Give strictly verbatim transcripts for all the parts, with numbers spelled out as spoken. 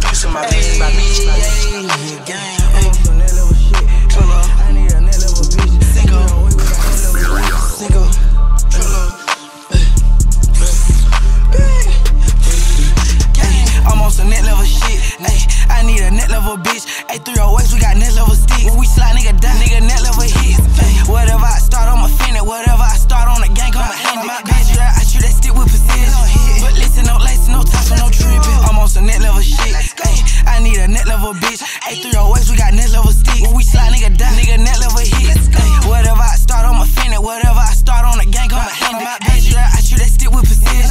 producing my beats, my beats, my beats, my beats, gang. I'm up on that level shit. Triller, I need a net level bitch. Cinco, Cinco, Triller, gang. I'm on some net level shit. Ay, I need a net level bitch. Ay, three oh eights, we got net level sticks. When we slide, nigga die, nigga net level hits. Ay, whatever I start, I'ma fin it. Whatever I start on the gang, I'ma end it. Bitch, I shoot that stick with precision. But listen, no lacing, no time for no tripping. I'm on some net level shit. Ay, I need a net level bitch. Ay, three oh eights, we got net level sticks. When we slide, nigga die, nigga net level hits. Ay, whatever I start, I'ma fin it. Whatever I start on the gang, I'ma end it. Bitch, I shoot that stick with precision.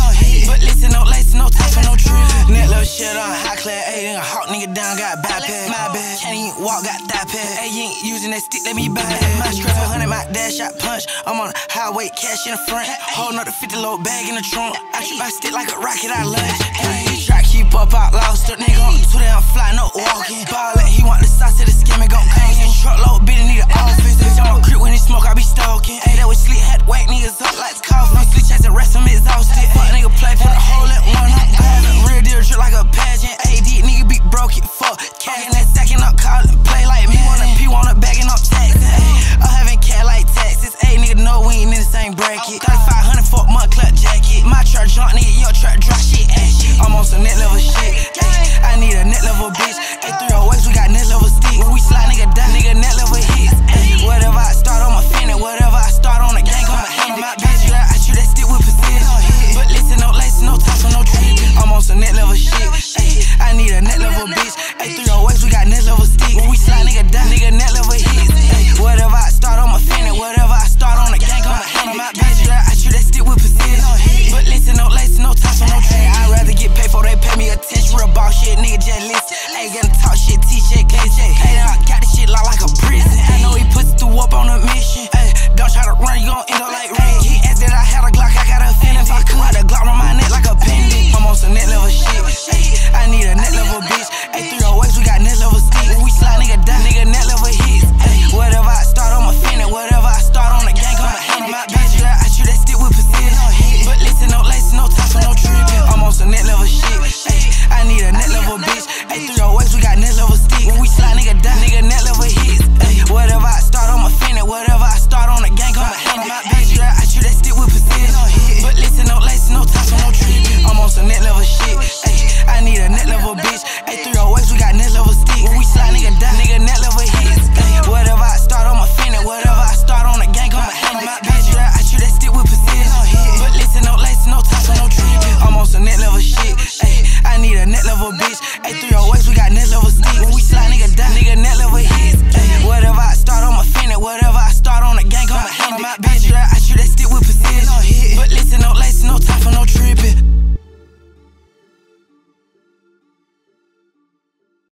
But listen, no lacing, no time for no tripping. Net level shit on high class, ay, nigga hawk, nigga down, got bypass. My bad. Can't even walk, got that pad. Hey, you ain't using that stick, let me buy it. My strap, one hundred, my dash, I punch. I'm on a highway, cash in the front. Holding up the fifty load bag in the trunk. I shoot my stick like a rocket, I lunge. Hey, try to keep up, I lost up. Nigga, I'm too damn fly, no walking. Ballin', he want the sauce of the skin, it gon' come. Truckload, bitch, need an office. Bitch, I'm on creep when he smoke, I be stalking. Hey, that was sleep, had to wake niggas up like coffee. No sleep, chasing rest, I'm exhausted. Fuck nigga, play, put a hole in one, I'm ballin'. Real deal, drip like a pageant. A D nigga be broke, it fuck. Cash in that second up, call and play like me. Wanna P, wanna bagging up taxes. I'm having cat like taxes. Ayy, nigga, know we ain't in the same bracket. thirty-five hundred for a month club jacket. My truck junk, nigga, your truck dry shit. Ay, I'm on some net level shit. Ay, I need a net level bitch. Ayy, three always, we got net level stick. When we slide, nigga, die, nigga, net level hits. Ay, whatever I start, I'ma fin it. Whatever I start on the gang, I'ma end it. Bitch, I shoot that stick with precision. But listen, no lacing, no time for no trick. I'm on some net level shit. Ay, I need a net level bitch. Ayy, three always, we got net level stick. When we slide, nigga, die, nigga, net level hits. Ay, whatever I start, I'ma fin it. Whatever I start on the gang, I'ma end it. Bitch, I shoot that stick with precision. But listen, no lacing, no time for no trick. I'd rather get paid for they pay me a tench. Real ball shit, nigga, just listen. Ayy, gonna talk shit, T-shirt, K J. Hey, I got this shit locked like a prison. I know he puts through up on a mission. Ay, don't try to run, you gon' end up like Ray. He asked that I had a Glock, I got a fin. If I could, I'd a Glock on my neck like a pendant. I'm on some net level shit. Ay, I need a net level bitch. Ayy, three always, we got net level stick. When we slide, nigga, die, nigga, net level hits. Ay, whatever I start, I'ma fin it. Whatever I start on the gang, I'ma end it. Bitch, I shoot that stick with precision. But listen, no lacing, no time for no tripping. I'm on some net level shit. Ay, I need a net level bitch. Ayy, three always, we got net level stick. When we slide, nigga, die, nigga, net level hits. Ay, whatever I start, I'ma fin it. Whatever I start on the gang, I'ma end it. Bitch, I shoot that stick with precision. But listen, no lacing, no time for no tripping. I'm on some net level shit. Ay, I need a net level bitch. Ayy, three always, we got net level stick. When we slide, nigga, die, nigga, net level hits. Ay, whatever I start, I'ma fin it. Whatever I start on the gang, I'ma end it. Bitch, I shoot that stick with precision. But listen, no lacing, no time for no tripping. I'm on some net level shit. Ay, I need a net level bitch. Ayy, three always, we got net level stick. When we slide, nigga, die, nigga, net level hits. Ay, whatever I start, I'ma fin it. Whatever I start on the gang, I'ma end it. Bitch,